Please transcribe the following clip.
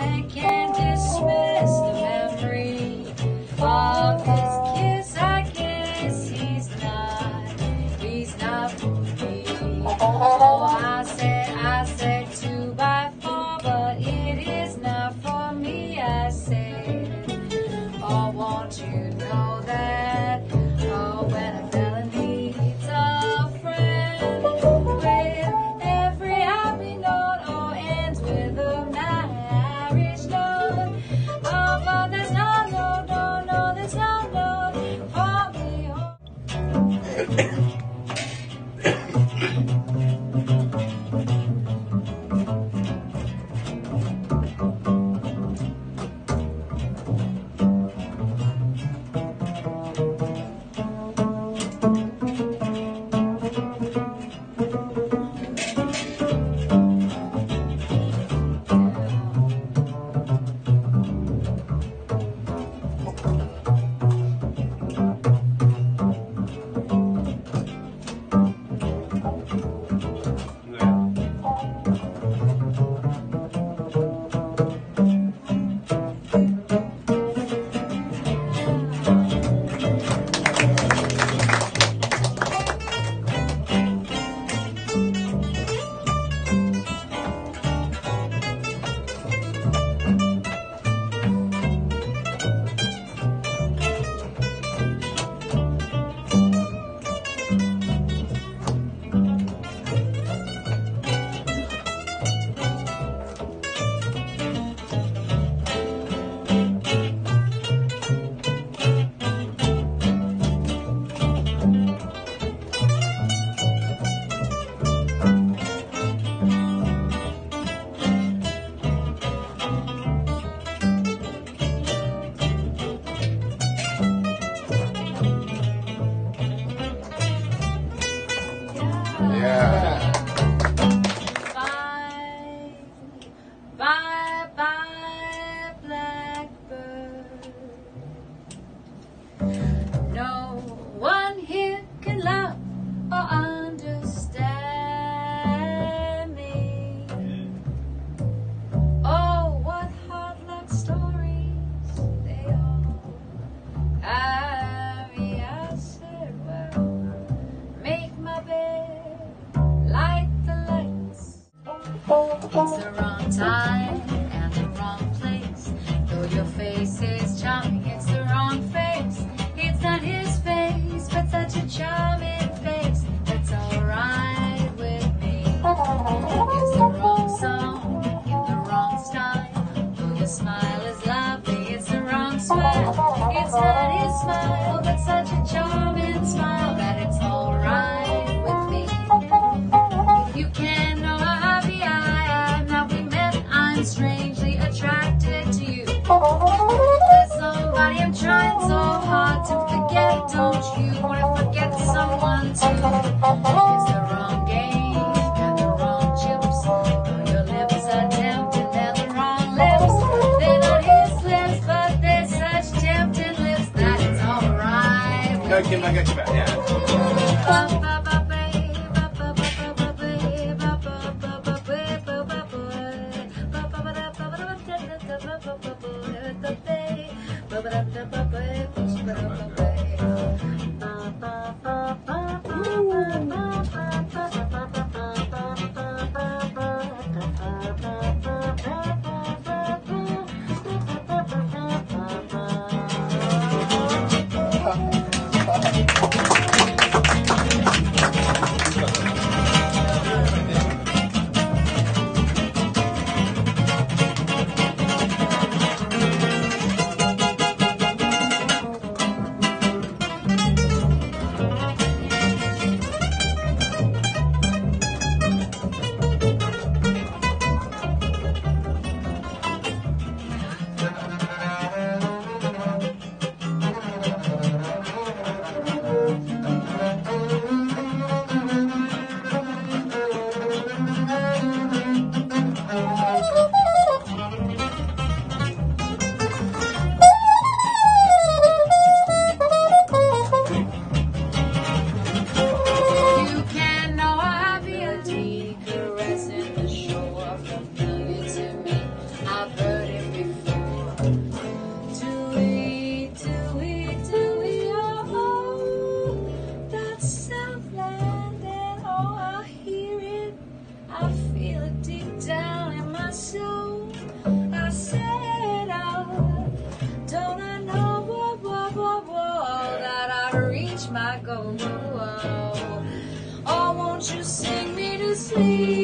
I can't dismiss the memory of his kiss. I guess he's not for me. So I said 2 by 4, but it is not for me. I said, oh, won't you know that? Oh, when a fella needs a friend with every happy note, oh, ends with a marriage note. Oh, but there's no, there's no note for me. Yeah. Bye, bye, bye, blackbird. No one here can love or understand me. Oh, what hard luck stories they all have. I said, well, make my bed. Light the lights. It's the wrong time and the wrong place. Though your face is charming, it's the wrong face. It's not his face, but such a charming face. That's alright with me. It's the wrong song in the wrong style. Though your smile is lovely, it's the wrong smile. It's not his smile, but such a charming smile that it's alright. Strangely attracted to you. There's somebody I'm trying so hard to forget. Don't you want to forget someone too? It's the wrong game and the wrong chips. Though your lips are tempting, they're the wrong lips. They're not his lips, but they're such tempting lips that it's alright. No, Kim, I got you back. Yeah. please.